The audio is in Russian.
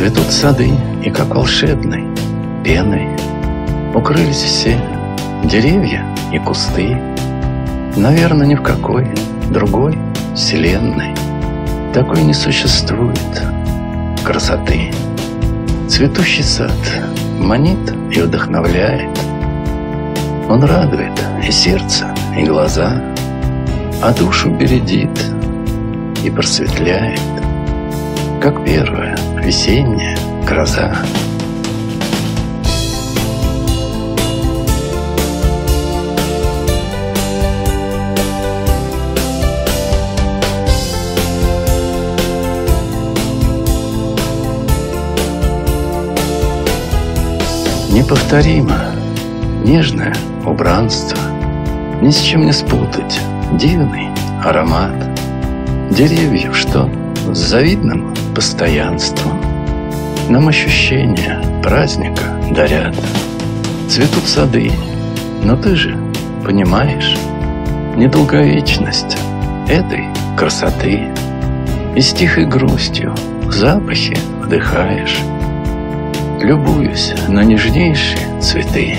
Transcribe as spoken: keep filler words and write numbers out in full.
цветут сады, и как волшебной пеной укрылись все деревья и кусты. Наверное, ни в какой другой вселенной такой не существует красоты. Цветущий сад манит и вдохновляет, он радует и сердце, и глаза, а душу бередит и просветляет, как первая весенняя гроза. Неповторимо нежное убранство, ни с чем не спутать дивный аромат деревьев, что с завидным постоянством нам ощущение праздника дарят. Цветут сады, но ты же понимаешь недолговечность этой красоты, и с тихой грустью запахи вдыхаешь, любуюсь на нежнейшие цветы.